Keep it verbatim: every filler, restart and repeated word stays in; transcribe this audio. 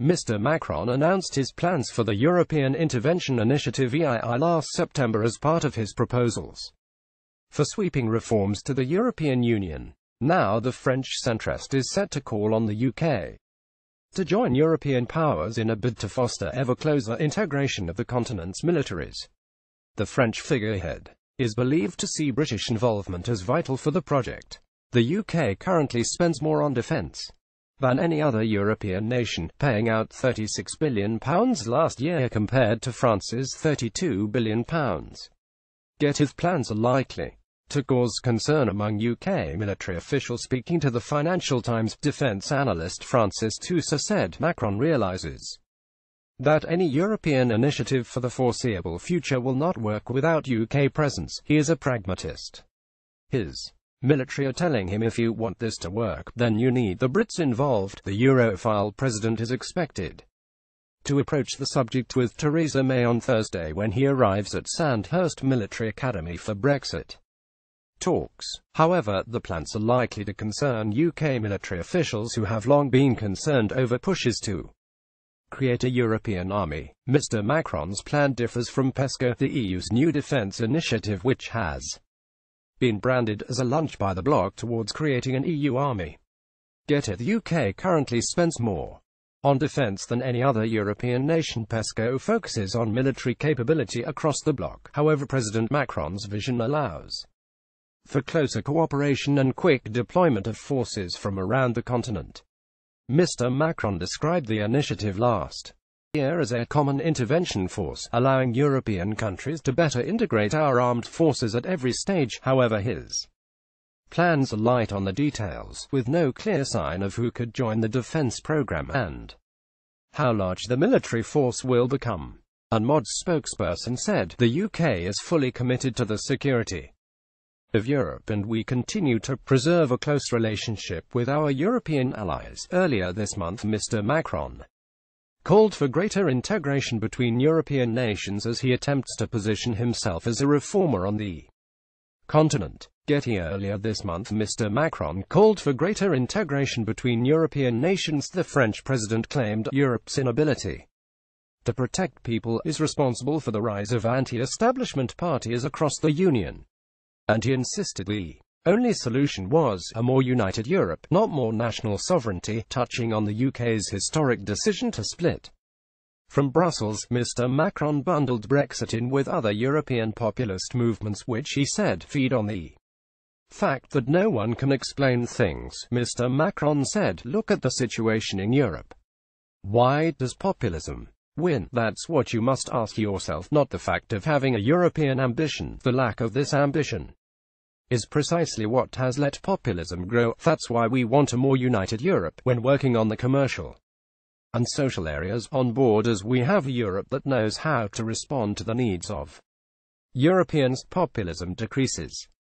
Mister Macron announced his plans for the European Intervention Initiative E I I last September as part of his proposals for sweeping reforms to the European Union. Now the French centrist is set to call on the U K to join European powers in a bid to foster ever closer integration of the continent's militaries. The French figurehead is believed to see British involvement as vital for the project. The U K currently spends more on defence than any other European nation, paying out thirty-six billion pounds last year compared to France's thirty-two billion pounds. Yet his plans are likely to cause concern among U K military officials. Speaking to the Financial Times, defence analyst Francis Tusa said Macron realises that any European initiative for the foreseeable future will not work without U K presence. He is a pragmatist. His military are telling him if you want this to work, then you need the Brits involved. The Europhile president is expected to approach the subject with Theresa May on Thursday when he arrives at Sandhurst Military Academy for Brexit talks. However, the plans are likely to concern U K military officials who have long been concerned over pushes to create a European army. Mister Macron's plan differs from PESCO, the E U's new defence initiative, which has been branded as a lunge by the bloc towards creating an E U army. Get it? The U K currently spends more on defence than any other European nation. PESCO focuses on military capability across the bloc. However, President Macron's vision allows for closer cooperation and quick deployment of forces from around the continent. Mister Macron described the initiative last year as a common intervention force, allowing European countries to better integrate our armed forces at every stage. However, his plans are light on the details, with no clear sign of who could join the defense program and how large the military force will become. A M O D spokesperson said, "The U K is fully committed to the security of Europe, and we continue to preserve a close relationship with our European allies." Earlier this month, Mister Macron called for greater integration between European nations as he attempts to position himself as a reformer on the continent. Getty. Earlier this month, Mister Macron called for greater integration between European nations. The French president claimed Europe's inability to protect people is responsible for the rise of anti-establishment parties across the Union, and he insisted the only solution was a more united Europe, not more national sovereignty. Touching on the U K's historic decision to split from Brussels, Mister Macron bundled Brexit in with other European populist movements, which he said feed on the fact that no one can explain things. Mister Macron said, "Look at the situation in Europe. Why does populism win? That's what you must ask yourself, not the fact of having a European ambition. The lack of this ambition is precisely what has let populism grow. That's why we want a more united Europe. When working on the commercial and social areas, on borders, we have a Europe that knows how to respond to the needs of Europeans." Populism decreases.